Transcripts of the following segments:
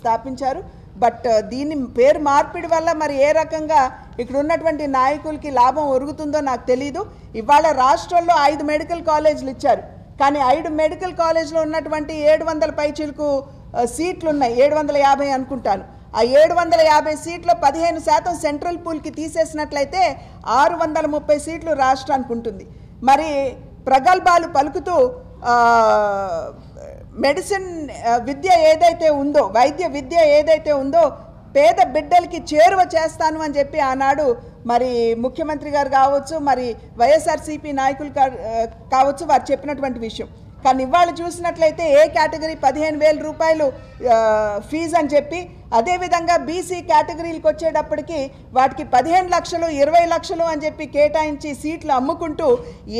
స్థాపించారు బట్ దీని పేరు మార్పిడి వల్ల మరి ఏ రకంగా ఇక్కడ ఉన్నటువంటి నాయకులకి లాభం ఒరుగుతుందో నాకు తెలియదు ఇవాల రాష్ట్రంలో 5 మెడికల్ కాలేజీలు ఇచ్చారు కానీ 5 మెడికల్ కాలేజీలో ఉన్నటువంటి 700 పైచీలకు సీట్లు ఉన్నాయి 750 అనుకుంటాను ఆ 750 సీట్లో 15% సెంట్రల్ పూల్కి తీసేసినట్లయితే 630 సీట్లు రాష్ట్రానికి ఉంటుంది మరి ప్రగల్భాలు పలుకుతూ మెడిసిన్ విద్య ఏదైతే ఉందో వైద్య విద్య ఏదైతే ఉందో పేద బిడ్డలకి చేరువ చేస్తాను అని చెప్పి ఆనాడు మరి ముఖ్యమంత్రి గారు కావచ్చు మరి వైఎస్ఆర్సీపీ నాయకులు కావచ్చు వారు చెప్పినటువంటి విషయం కానీ ఇవాళ చూసినట్లయితే ఏ కేటగిరీ 15000 రూపాయలు ఫీజు అని చెప్పి అదే విధంగా బీసీ కేటగిరీలకు వచ్చేటప్పటికి వాటికి 15 లక్షలు 20 లక్షలు అని చెప్పి కేటాయించి సీట్లు అమ్ముకుంటూ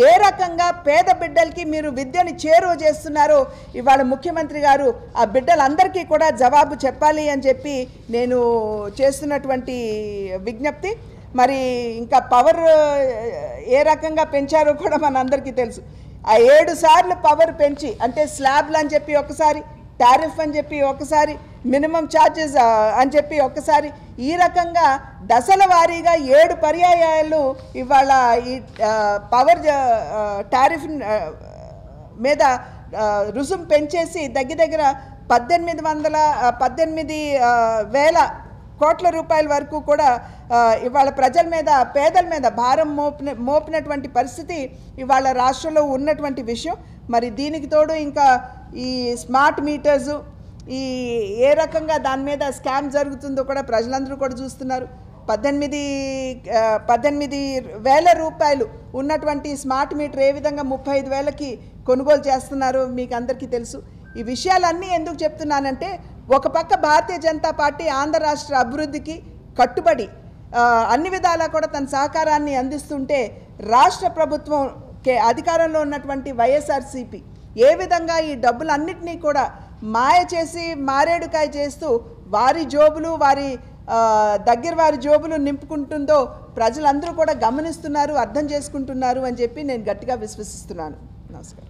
ఏ రకంగా పేద బిడ్డలకి మీరు విద్యని చేరువ చేస్తున్నారో ఇవాళ ముఖ్యమంత్రి గారు ఆ బిడ్డలందరికీ కూడా జవాబు చెప్పాలి అని చెప్పి నేను చేస్తున్నటువంటి విజ్ఞప్తి మరి ఇంకా పవర్ ఏ రకంగా పెంచారో కూడా మనందరికీ తెలుసు ఆ 7 సార్లు పవర్ పెంచి అంటే స్లాబ్లు అని చెప్పి ఒకసారి టారిఫ్ అని చెప్పి ఒకసారి మినిమం ఛార్జెస్ అని చెప్పి ఒకసారి ఈ రకంగా దశల వారీగా 7 పర్యాయాలు ఇవాళ ఈ పవర్ టారిఫ్ మీద రుసుం పెంచేసి దగ్గర 18,000 కోట్ల రూపాయల వరకు కూడా ఇవాళ ప్రజల మీద పేదల మీద భారం మోపినటువంటి పరిస్థితి ఇవాళ రాష్ట్రంలో ఉన్నటువంటి విషయం మరి దీనికి తోడు ఇంకా ఈ స్మార్ట్ మీటర్స్ ఈ ఏ రకంగా దాని మీద స్కామ్ జరుగుతుందో కూడా ప్రజలందరూ కూడా చూస్తున్నారు 18,000 రూపాయలు ఉన్నటువంటి స్మార్ట్ మీటర్ ఏ విధంగా 35,000కి కొనుగోలు చేస్తున్నారో మీకు అందరికీ తెలుసు ఈ విషయాలన్నీ ఎందుకు చెప్తున్నానంటే ఒక పక్క భారతీయ జనతా పార్టీ ఆంధ్ర రాష్ట్ర అభివృద్ధికి కట్టుబడి అన్ని విధాలా కూడా తన సహకారాన్ని అందిస్తుంటే రాష్ట్ర ప్రభుత్వం అధికారంలో ఉన్నటువంటి వైఎస్ఆర్సీపీ ఏ విధంగా ఈ డబ్బులన్నిటినీ కూడా మాయ చేసి మారేడుకాయ చేస్తూ వారి జోబులు వారి దగ్గర వారి జోబులు నింపుకుంటుందో ప్రజలందరూ కూడా గమనిస్తున్నారు అర్థం చేసుకుంటున్నారు అని చెప్పి నేను గట్టిగా విశ్వసిస్తున్నాను నమస్కారం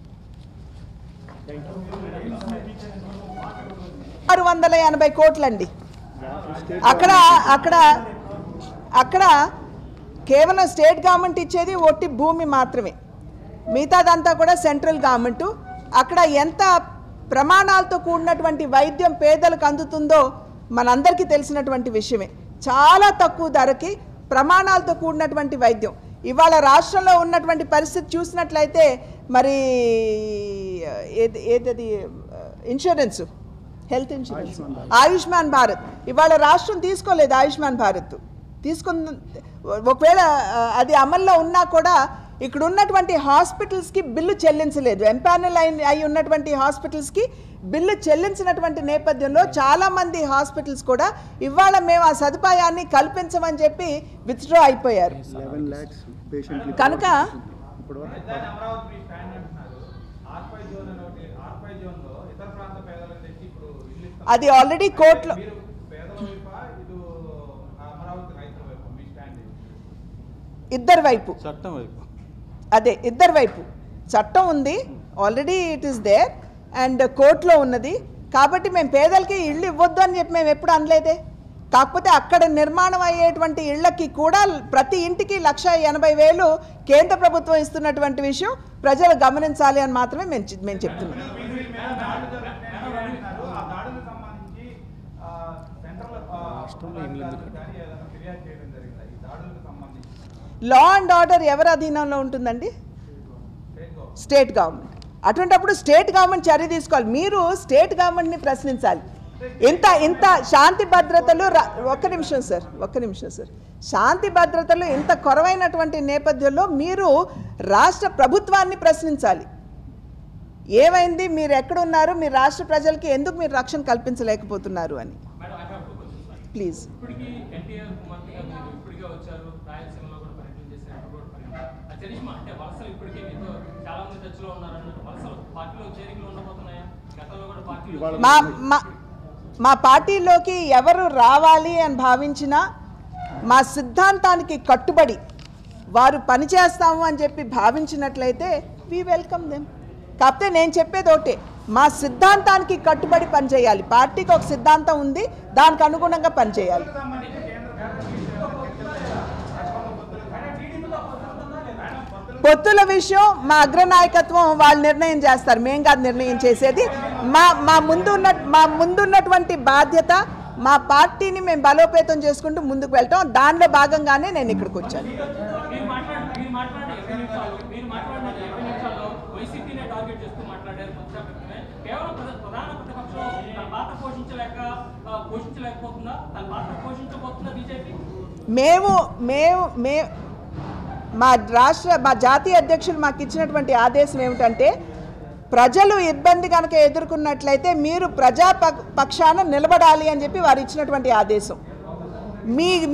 680 కోట్లండి అక్కడ అక్కడ అక్కడ కేవలం స్టేట్ గవర్నమెంట్ ఇచ్చేది ఒట్టి భూమి మాత్రమే మిగతాదంతా కూడా సెంట్రల్ గవర్నమెంటు అక్కడ ఎంత ప్రమాణాలతో కూడినటువంటి వైద్యం పేదలకు అందుతుందో మనందరికీ తెలిసినటువంటి విషయమే చాలా తక్కువ ధరకి ప్రమాణాలతో కూడినటువంటి వైద్యం ఇవాళ రాష్ట్రంలో ఉన్నటువంటి పరిస్థితి చూసినట్లయితే మరి ఏదది insurance health insurance Ayushman Bharat ఇవాళ రాష్ట్రం తీసుకోలేదు ఆయుష్మాన్ భారత్ తీసుకున్న ఒకవేళ అది అమల్లో ఉన్నా కూడా ఇక్కడ ఉన్నటువంటి హాస్పిటల్స్కి బిల్లు చెల్లించలేదు ఎంపానల్ అయి ఉన్నటువంటి హాస్పిటల్స్కి బిల్లు చెల్లించినటువంటి నేపథ్యంలో చాలామంది హాస్పిటల్స్ కూడా ఇవాళ మేము ఆ సదుపాయాన్ని కల్పించమని చెప్పి విత్డ్రా అయిపోయారు కనుక అది ఆల్రెడీ కోర్టులో ఇద్దరు వైపు అదే ఇద్దరు వైపు చట్టం ఉంది already it is there and కోర్టులో ఉన్నది కాబట్టి మేము పేదలకి ఇళ్ళు ఇవ్వద్దు అని చెప్పి మేము ఎప్పుడు అనలేదే కాకపోతే అక్కడ నిర్మాణం అయ్యేటువంటి ఇళ్లకి కూడా ప్రతి ఇంటికి 1,80,000 కేంద్ర ప్రభుత్వం ఇస్తున్నటువంటి విషయం ప్రజలు గమనించాలి అని మాత్రమే మేము చెప్తున్నాం లా అండ్ ఆర్డర్ ఎవరి అధీనంలో ఉంటుందండి స్టేట్ గవర్నమెంట్ అటువంటిప్పుడు స్టేట్ గవర్నమెంట్ చర్య తీసుకోవాలి మీరు స్టేట్ గవర్నమెంట్ని ప్రశ్నించాలి ఇంత ఇంత శాంతి భద్రతలు ఒక్క నిమిషం సార్ శాంతి భద్రతలు ఇంత కొరవైనటువంటి నేపథ్యంలో మీరు రాష్ట్ర ప్రభుత్వాన్ని ప్రశ్నించాలి ఏమైంది మీరు ఎక్కడున్నారు మీ రాష్ట్ర ప్రజలకి ఎందుకు మీరు రక్షణ కల్పించలేకపోతున్నారు అని ప్లీజ్ మా పార్టీలోకి ఎవరు రావాలి అని భావించినా మా సిద్ధాంతానికి కట్టుబడి వారు పనిచేస్తాము అని చెప్పి భావించినట్లయితే వి వెల్కమ్ దెమ్ కాకపోతే నేను చెప్పేది ఒకటే మా సిద్ధాంతానికి కట్టుబడి పని చేయాలి పార్టీకి ఒక సిద్ధాంతం ఉంది దానికి అనుగుణంగా పని చేయాలి పొత్తుల విషయం మా అగ్రనాయకత్వం వాళ్ళు నిర్ణయం చేస్తారు మేము కాదు నిర్ణయం చేసేది మా ముందున్నటువంటి బాధ్యత మా పార్టీని మేము బలోపేతం చేసుకుంటూ ముందుకు వెళ్తాం దానిలో భాగంగానే నేను ఇక్కడికి వచ్చాను మా జాతీయ అధ్యక్షులు మాకు ఇచ్చినటువంటి ఆదేశం ఏమంటంటే ప్రజలు ఇబ్బంది గనుక ఎదుర్కొన్నట్లయితే మీరు ప్రజా పక్షాన నిలబడాలి అని చెప్పి వారు ఇచ్చినటువంటి ఆదేశం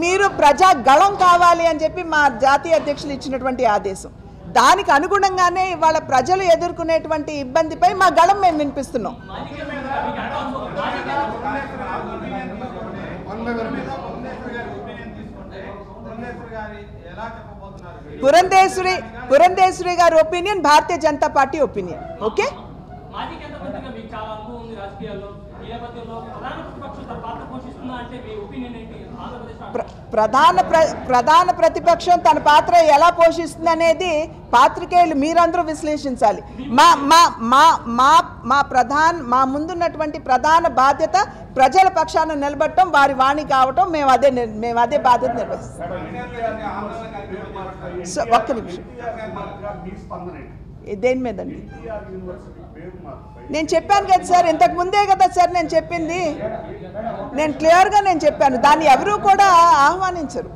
మీరు ప్రజా గళం కావాలి అని చెప్పి మా జాతీయ అధ్యక్షులు ఇచ్చినటువంటి ఆదేశం దానికి అనుగుణంగానే ఇవాళ ప్రజలు ఎదుర్కొనేటువంటి ఇబ్బందిపై మా గళం మేము వినిపిస్తున్నాం पुरंदेश्वरी गारी ओपीनियन भारतीय जनता पार्टी ओपीनियन ओके ప్రధాన ప్రతిపక్షం తన పాత్ర ఎలా పోషిస్తుందనేది పాత్రికేయులు మీరందరూ విశ్లేషించాలి మా మా మా మా మా ప్రధాన మా ముందున్నటువంటి ప్రధాన బాధ్యత ప్రజల పక్షాన నిలబడటం వారి వాణి కావటం మేము అదే బాధ్యత నిర్వహిస్తాం ఒక్క నిమిషం దేని మీదండి నేను చెప్పాను కదా సార్ ఇంతకు ముందే కదా సార్ నేను చెప్పింది నేను క్లియర్గా నేను చెప్పాను దాన్ని ఎవరూ కూడా ఆహ్వానించరు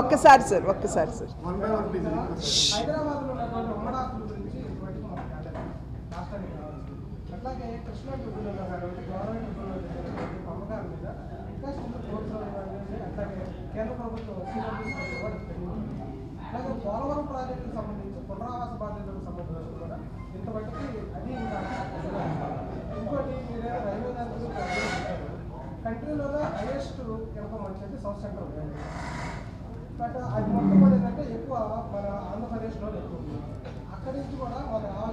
ఒక్కసారి సార్ आंध्रप्रदेश